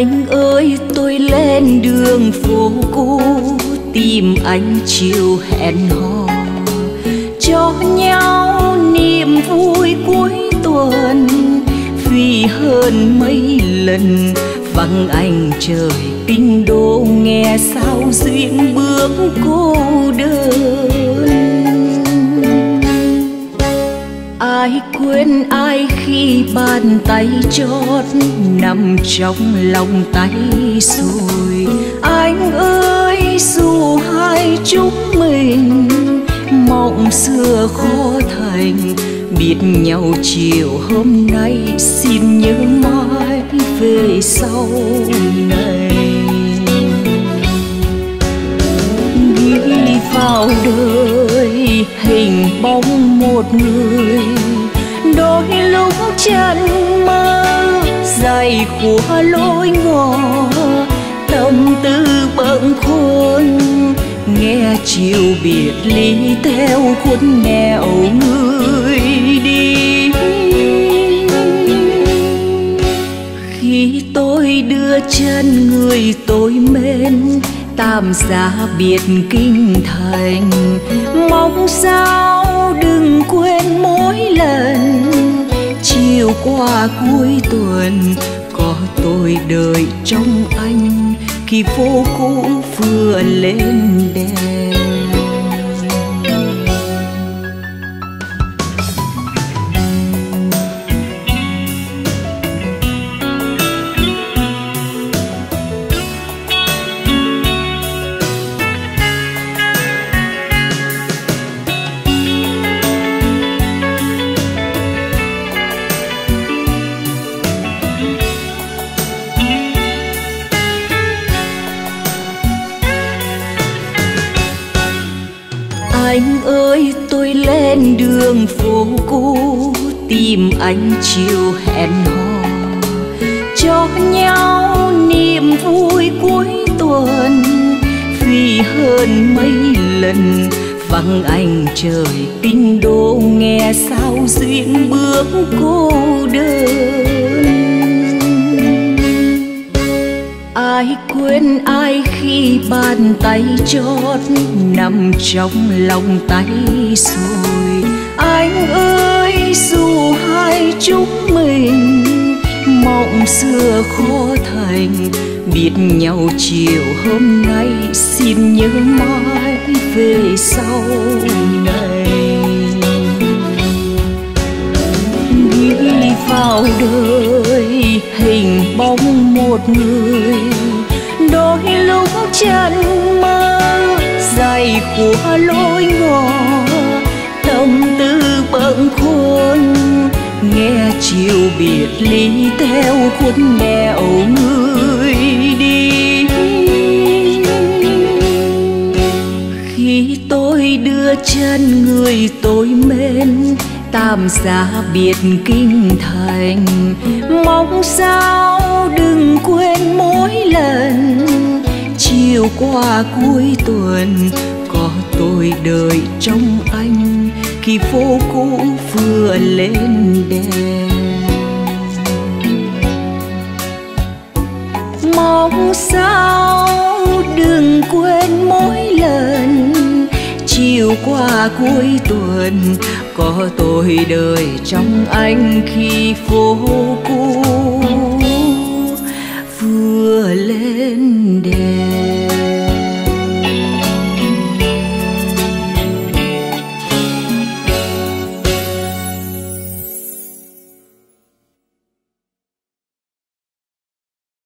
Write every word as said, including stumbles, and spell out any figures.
Anh ơi tôi lên đường phố cũ tìm anh chiều hẹn hò cho nhau niềm vui cuối tuần, vì hơn mấy lần vắng anh trời kinh đô nghe sao duyên bước cô đơn. Ai quên ai khi bàn tay chót nằm trong lòng tay rồi. Anh ơi dù hai chúng mình mộng xưa khó thành, biết nhau chiều hôm nay xin nhớ mãi về sau này. Ghi vào đời hình bóng một người, đôi lúc chân mơ dày của lối ngõ, tâm tư bâng khuâng nghe chiều biệt ly theo khuôn nẻo người đi. Khi tôi đưa chân người tôi mến tam giá biệt kinh thành, mong sao đừng quên mỗi lần chiều qua cuối tuần có tôi đợi trong anh khi phố cũ vừa lên đèn. Anh ơi tôi lên đường phố cũ tìm anh chiều hẹn hò cho nhau niềm vui cuối tuần, vì hơn mấy lần vắng anh trời kinh đô nghe sao duyên bước cô đơn. Ai quên ai khi bàn tay chót nằm trong lòng tay rồi. Anh ơi dù hai chúng mình mộng xưa khó thành, biết nhau chiều hôm nay xin nhớ mãi về sau này. Ghi vào đời hình bóng một người, đôi lúc chân mơ dày của lối ngõ, tâm tư bâng khuâng nghe chiều biệt ly theo khuôn nẻo người đi. Khi tôi đưa chân người tôi mến tam giá biệt kinh thành, mong sao đừng quên mỗi lần chiều qua cuối tuần có tôi đợi trong anh khi phố cũ vừa lên đèn. Mong sao đừng quên mỗi lần chiều qua cuối tuần có tôi đợi trong anh khi phố cũ vừa lên đèn.